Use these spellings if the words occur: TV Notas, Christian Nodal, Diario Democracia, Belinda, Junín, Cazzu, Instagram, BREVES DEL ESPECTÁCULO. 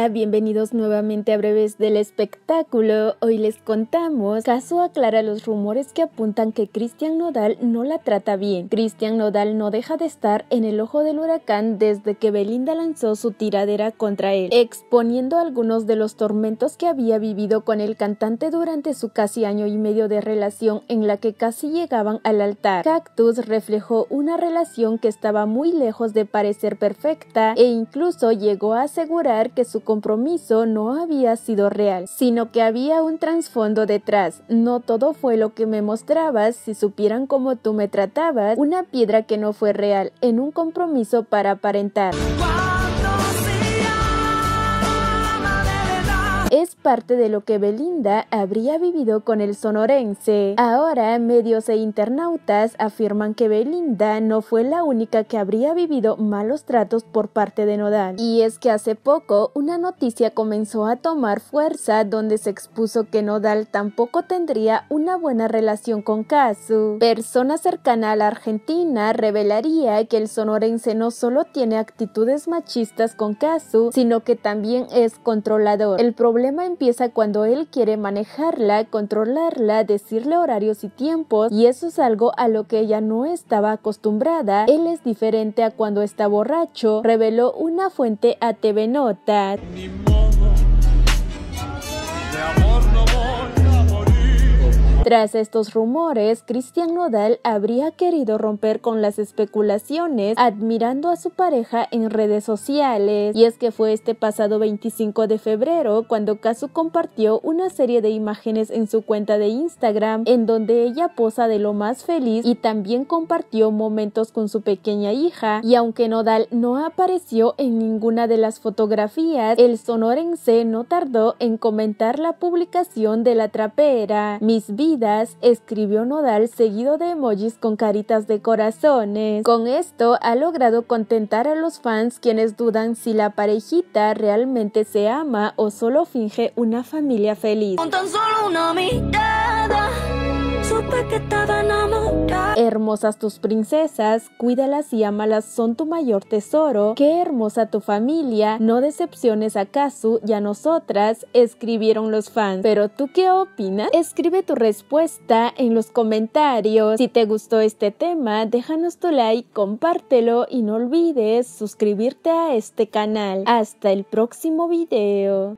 Hola, bienvenidos nuevamente a Breves del Espectáculo. Hoy les contamos, Cazzu aclara los rumores que apuntan que Christian Nodal no la trata bien. Christian Nodal no deja de estar en el ojo del huracán desde que Belinda lanzó su tiradera contra él, exponiendo algunos de los tormentos que había vivido con el cantante durante su casi año y medio de relación, en la que casi llegaban al altar. Cactus reflejó una relación que estaba muy lejos de parecer perfecta e incluso llegó a asegurar que su compromiso no había sido real, sino que había un trasfondo detrás. No todo fue lo que me mostrabas, si supieran cómo tú me tratabas, una piedra que no fue real, en un compromiso para aparentar. Es parte de lo que Belinda habría vivido con el sonorense. Ahora, medios e internautas afirman que Belinda no fue la única que habría vivido malos tratos por parte de Nodal. Y es que hace poco una noticia comenzó a tomar fuerza donde se expuso que Nodal tampoco tendría una buena relación con Cazzu. Persona cercana a la argentina revelaría que el sonorense no solo tiene actitudes machistas con Cazzu, sino que también es controlador. El problema empieza cuando él quiere manejarla, controlarla, decirle horarios y tiempos, y eso es algo a lo que ella no estaba acostumbrada. Él es diferente a cuando está borracho, reveló una fuente a TV Notas. Ni modo, de amor no voy a morir. Tras estos rumores, Christian Nodal habría querido romper con las especulaciones admirando a su pareja en redes sociales. Y es que fue este pasado 25 de febrero cuando Cazzu compartió una serie de imágenes en su cuenta de Instagram en donde ella posa de lo más feliz, y también compartió momentos con su pequeña hija. Y aunque Nodal no apareció en ninguna de las fotografías, el sonorense no tardó en comentar la publicación de la trapera. Mis vidas, escribió Nodal seguido de emojis con caritas de corazones. Con esto ha logrado contentar a los fans, quienes dudan si la parejita realmente se ama o solo finge una familia feliz. Con tan solo una mirada, supe que estaba enamorada. Hermosas tus princesas, cuídalas y ámalas, son tu mayor tesoro. Qué hermosa tu familia, no decepciones a Cazzu y a nosotras, escribieron los fans. ¿Pero tú qué opinas? Escribe tu respuesta en los comentarios. Si te gustó este tema, déjanos tu like, compártelo y no olvides suscribirte a este canal. Hasta el próximo video.